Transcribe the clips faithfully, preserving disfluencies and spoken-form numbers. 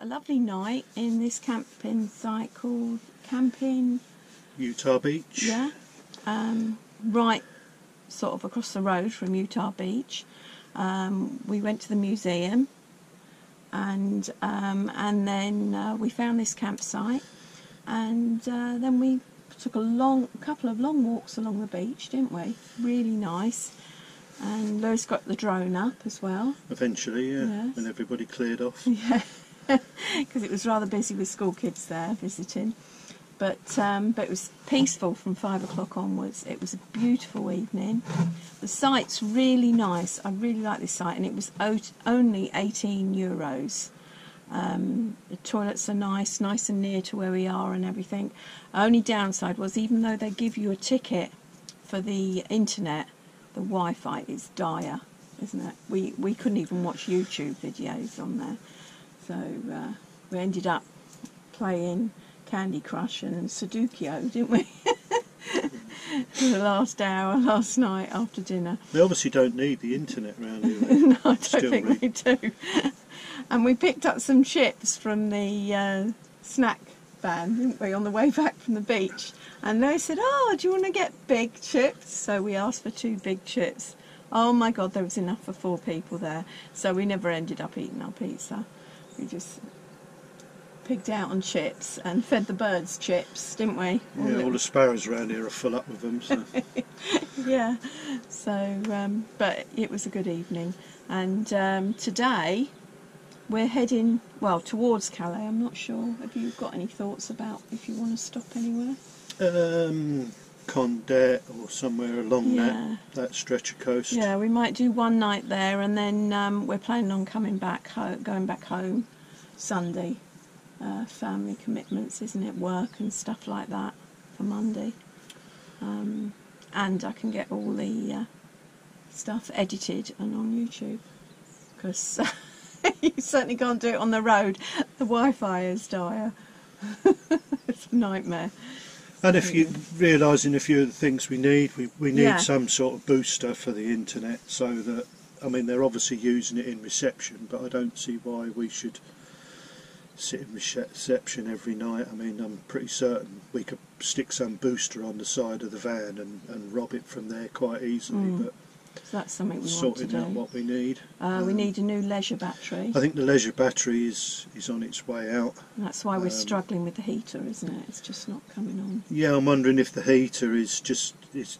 a lovely night in this camping site called Camping Utah Beach. Yeah, um, right sort of across the road from Utah Beach. Um, we went to the museum, and um, and then uh, we found this campsite, and uh, then we took a long couple of long walks along the beach, didn't we? Really nice. And Lewis got the drone up as well. Eventually, yeah, yes. When everybody cleared off. Yeah, because it was rather busy with school kids there visiting. But, um, but it was peaceful from five o'clock onwards. It was a beautiful evening. The site's really nice. I really like this site, and it was only eighteen euros. Um, the toilets are nice, nice and near to where we are and everything. Only downside was, even though they give you a ticket for the internet, the Wi-Fi is dire, isn't it? We we couldn't even watch YouTube videos on there, so uh, we ended up playing Candy Crush and Sudoku, didn't we? For the last hour, last night after dinner. They obviously don't need the internet round here. No, I don't Still think read. they do. And we picked up some chips from the uh, snack van, didn't we, on the way back from the beach. And they said, oh, do you want to get big chips? So we asked for two big chips. Oh my God, there was enough for four people there. So we never ended up eating our pizza. We just pigged out on chips and fed the birds chips, didn't we? All yeah, all the sparrows around here are full up with them. So. Yeah, so, um, but it was a good evening. And um, today we're heading, well, towards Calais. I'm not sure. Have you got any thoughts about if you want to stop anywhere? Um, Condé or somewhere along yeah. that, that stretch of coast. Yeah, we might do one night there, and then um, we're planning on coming back home, going back home Sunday. Uh, family commitments, isn't it? Work and stuff like that for Monday. Um, and I can get all the uh, stuff edited and on YouTube, because you certainly can't do it on the road. The Wi-Fi is dire. It's a nightmare. And if you realising a few of the things we need, we, we need yeah. some sort of booster for the internet, so that, I mean, they're obviously using it in reception, but I don't see why we should sit in reception every night. I mean, I'm pretty certain we could stick some booster on the side of the van and, and rob it from there quite easily. Mm. But so that's something we sorting want to do. out what we need. Uh, um, we need a new leisure battery. I think the leisure battery is is on its way out. And that's why we're um, struggling with the heater, isn't it? It's just not coming on. Yeah, I'm wondering if the heater is just it's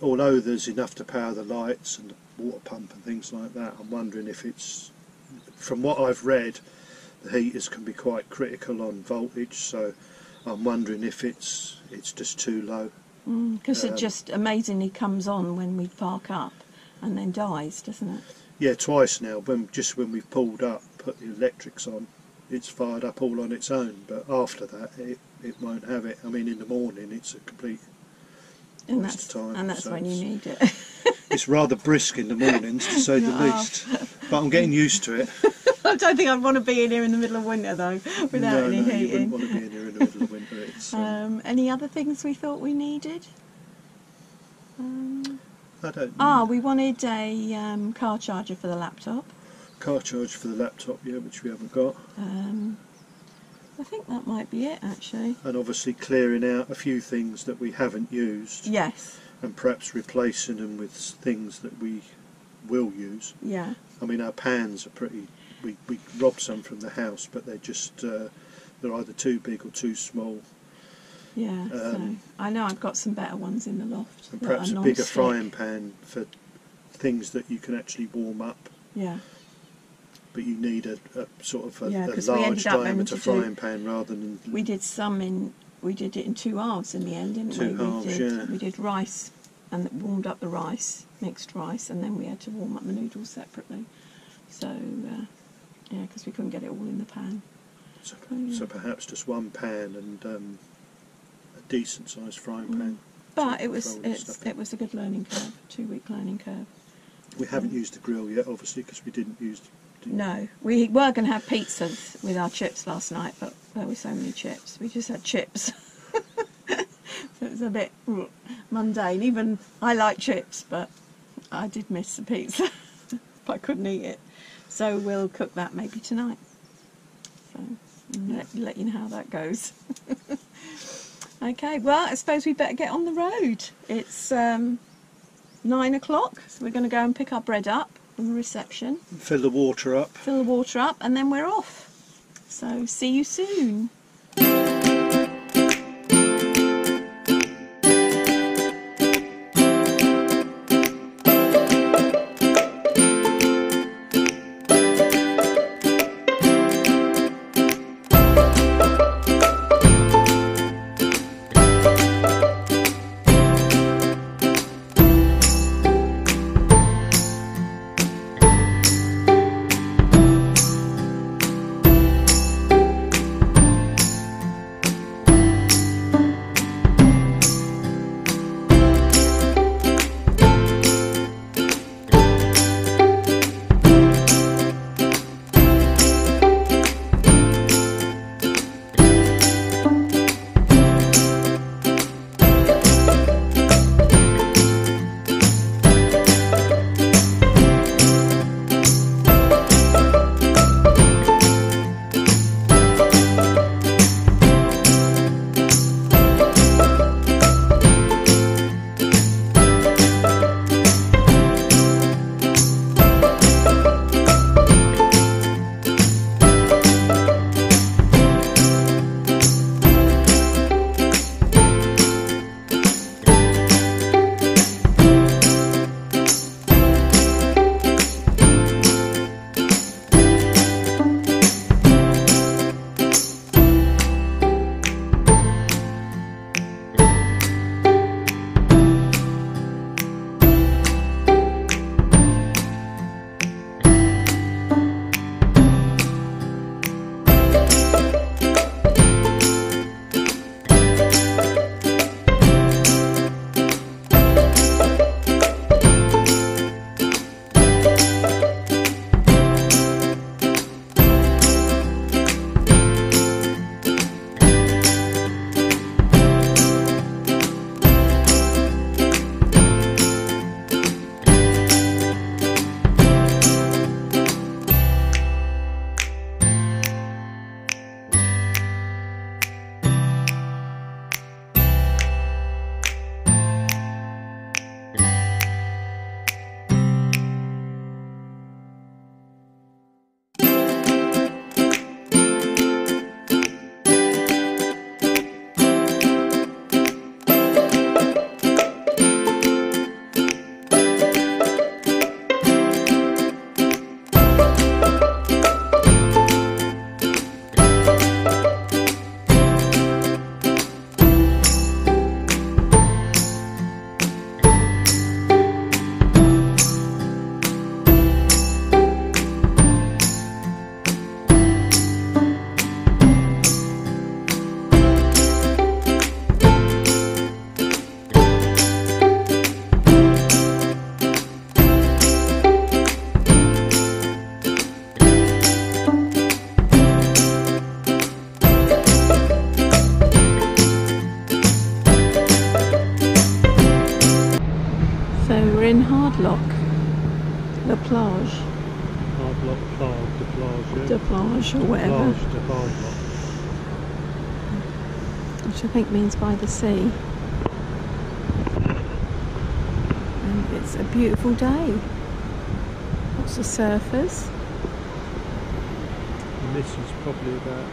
although there's enough to power the lights and the water pump and things like that. I'm wondering if it's, from what I've read, the heaters can be quite critical on voltage. So I'm wondering if it's it's just too low. Because mm, um, it just amazingly comes on when we park up and then dies, doesn't it? Yeah, twice now. When just when we've pulled up, put the electrics on, it's fired up all on its own. But after that, it it won't have it. I mean, in the morning, it's a complete and waste that's, of time. And that's so when you need it. It's rather brisk in the mornings, to say the least. But I'm getting used to it. I don't think I'd want to be in here in the middle of winter, though, without no, any no, heating. You wouldn't want to be in here in the middle of winter. It's, um, um, any other things we thought we needed? Um, I don't know. Ah, we wanted a um, car charger for the laptop. Car charger for the laptop, yeah, which we haven't got. Um, I think that might be it, actually. And obviously clearing out a few things that we haven't used. Yes. And perhaps replacing them with things that we will use. Yeah. I mean, our pans are pretty... We, we robbed some from the house, but they're just uh, they're either too big or too small. Yeah, um, so I know I've got some better ones in the loft. And perhaps a bigger frying pan for things that you can actually warm up. Yeah. But you need a, a sort of a, yeah, a large diameter frying pan rather than. We did some in. We did it in two halves in the end, didn't we? Two halves, yeah. We did rice, and it warmed up the rice, mixed rice, and then we had to warm up the noodles separately. So. Uh, Yeah, because we couldn't get it all in the pan. So, oh, yeah. so perhaps just one pan and um, a decent sized frying mm. pan. But it was it's, it was a good learning curve, two week learning curve. We um, haven't used the grill yet, obviously, because we didn't use. Didn't no, we were going to have pizzas with our chips last night, but there were so many chips. We just had chips. So it was a bit mundane. Even I like chips, but I did miss the pizza. But I couldn't eat it. So we'll cook that maybe tonight. So let, let you know how that goes. Okay, well, I suppose we better get on the road. It's um, nine o'clock, so we're going to go and pick our bread up from the reception. Fill the water up. Fill the water up, and then we're off. So, see you soon. Hardelot de Plage. Hardelot Plage, de Plage, yeah. De Plage, or whatever. Plage, de Hardelot. Which I think means by the sea. And it's a beautiful day. Lots of surfers. And this is probably about,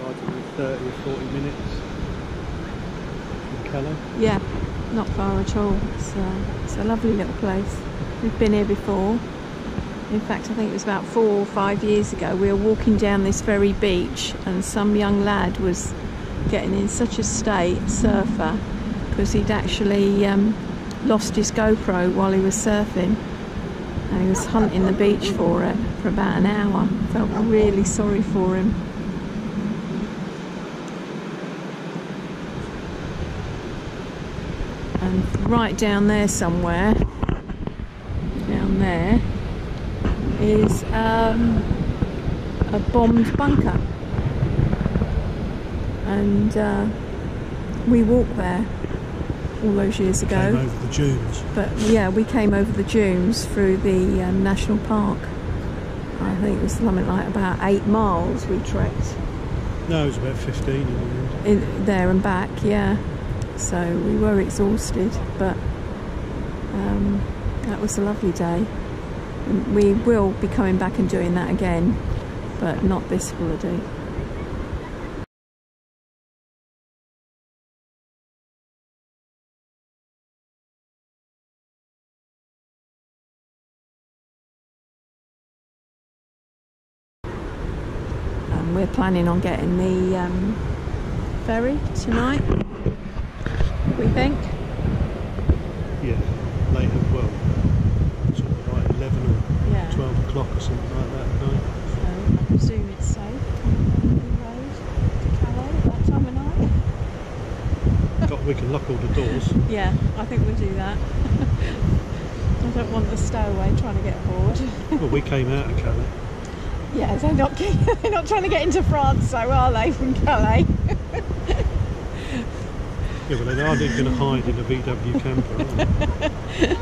I don't know, thirty or forty minutes from Calais. Yeah. Not far at all. It's a, it's a lovely little place. We've been here before. In fact, I think it was about four or five years ago, we were walking down this very beach and some young lad was getting in such a state, surfer, because he'd actually um, lost his GoPro while he was surfing, and he was hunting the beach for it for about an hour. Felt really sorry for him. And right down there somewhere, down there, is um, a bombed bunker. And uh, we walked there all those years ago. Came over the dunes. But yeah, we came over the dunes through the um, national park. I think it was something like about eight miles we trekked. No, it was about fifteen in the end. In, there and back, yeah. So we were exhausted, but um, that was a lovely day. We will be coming back and doing that again, but not this holiday. Um, we're planning on getting the um, ferry tonight, we think. Yeah, later, well, sort of like eleven or yeah. twelve o'clock or something like that at night. So I presume it's safe on the road to Calais at that time of night. God, we can lock all the doors. Yeah, I think we'll do that. I don't want the stowaway trying to get aboard. Well, we came out of Calais. Yeah, they're not, they're not trying to get into France, so are they, from Calais? Yeah, but they aren't even going to hide in a V W camper, are they?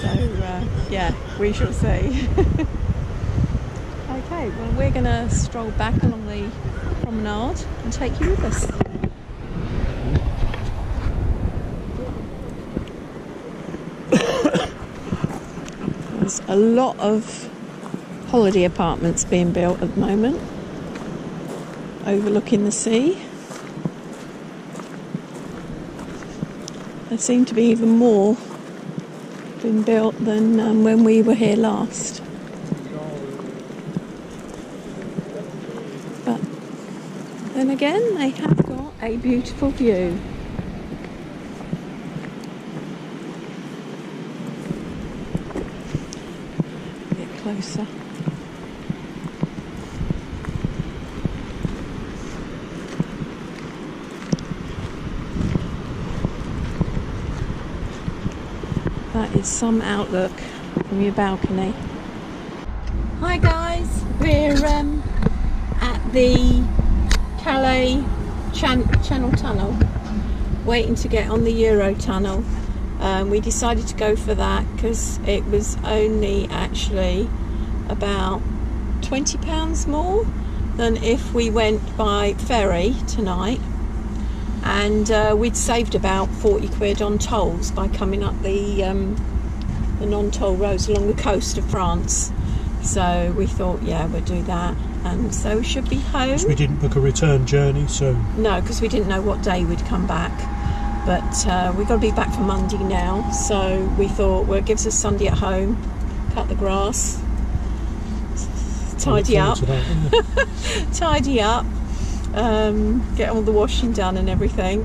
So, uh, yeah, we shall see. Okay, well, we're going to stroll back along the promenade and take you with us. There's a lot of holiday apartments being built at the moment, overlooking the sea. There seem to be even more been built than um, when we were here last. But then again, they have got a beautiful view. A bit closer. That is some outlook from your balcony. Hi guys, we're um, at the Calais Chan Channel Tunnel, waiting to get on the Eurotunnel. Um, we decided to go for that because it was only actually about twenty pounds more than if we went by ferry tonight. And uh, we'd saved about forty quid on tolls by coming up the, um, the non-toll roads along the coast of France. So we thought, yeah, we'll do that. And so we should be home. Because we didn't book a return journey, so... No, because we didn't know what day we'd come back. But uh, we've got to be back for Monday now. So we thought, well, it gives us Sunday at home, cut the grass, tidy up, that, tidy up. Um, get all the washing done and everything,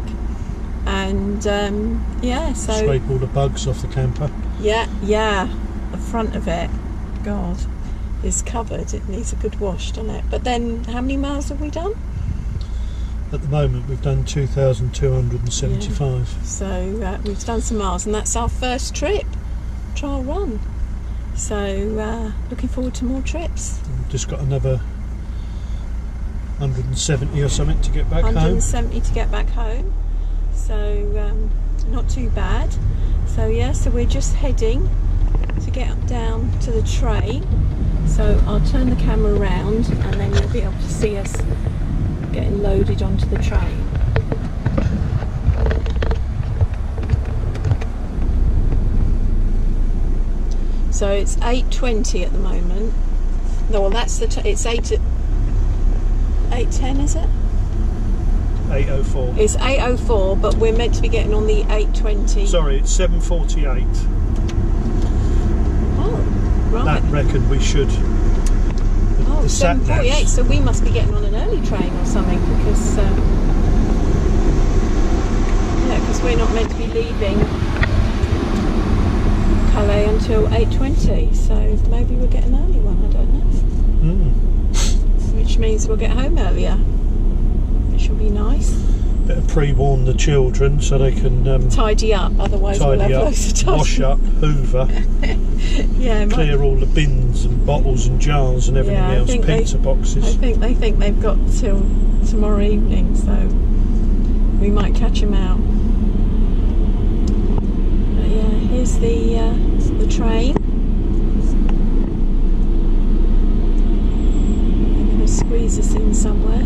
and um, yeah, so scrape all the bugs off the camper. Yeah, yeah, the front of it, God, is covered. It needs a good wash, doesn't it? But then, how many miles have we done? At the moment, we've done two thousand two hundred and seventy-five. Yeah. So uh, we've done some miles, and that's our first trip, trial run. So uh, looking forward to more trips. We've just got another one hundred and seventy or something to get back home. one hundred and seventy to get back home, so um, not too bad. So yeah, so we're just heading to get up down to the train. So I'll turn the camera around and then you'll be able to see us getting loaded onto the train. So it's eight twenty at the moment. No, well that's the, t it's eight at eight ten, is it? eight oh four. It's eight oh four, but we're meant to be getting on the eight twenty. Sorry, it's seven forty-eight. Oh, right. That record we should. Oh, the seven forty-eight, so we must be getting on an early train or something, because um, yeah, because we're not meant to be leaving Calais until eight twenty, so maybe we'll get an early one, I don't know. Mm. Which means we'll get home earlier, which will be nice. Better pre-warn the children so they can um, tidy up, otherwise tidy we'll have up, loads of time. Wash up, hoover, yeah, clear all the bins and bottles and jars and everything yeah, else, pizza they, boxes. I think they think they've got till tomorrow evening, so we might catch them out. But yeah, here's the, uh, the train. somewhere.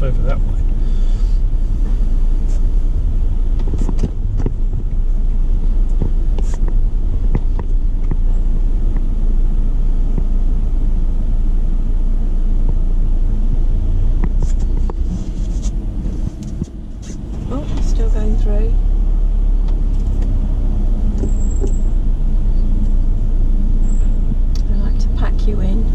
Over that way. Oh, still going through. I like to pack you in.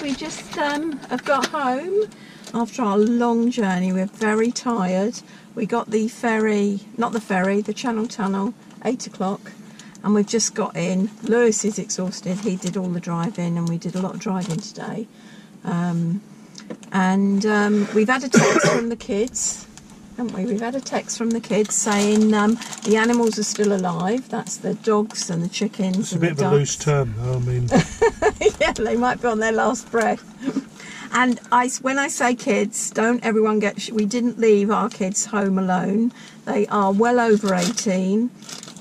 We just um, have got home after our long journey. We're very tired. We got the ferry, not the ferry, the Channel Tunnel, eight o'clock, and we've just got in. Lewis is exhausted. He did all the driving and we did a lot of driving today. Um, and um, we've had a text from the kids, haven't we? We've had a text from the kids saying um, the animals are still alive. That's the dogs and the chickens. It's a bit of a loose term, I mean. Yeah, they might be on their last breath. And I, when I say kids, don't everyone get... We didn't leave our kids home alone. They are well over eighteen,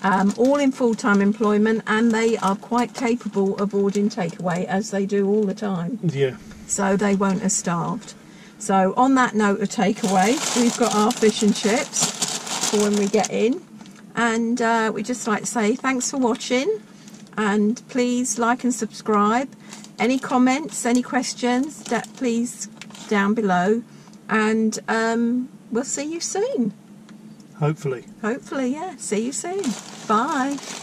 um, all in full-time employment, and they are quite capable of ordering takeaway, as they do all the time. Yeah. So they won't have starved. So on that note of takeaway, we've got our fish and chips for when we get in. And uh, we just like to say thanks for watching. And please like and subscribe. Any comments, any questions, that please down below. And um, we'll see you soon. Hopefully. Hopefully, yeah. See you soon. Bye.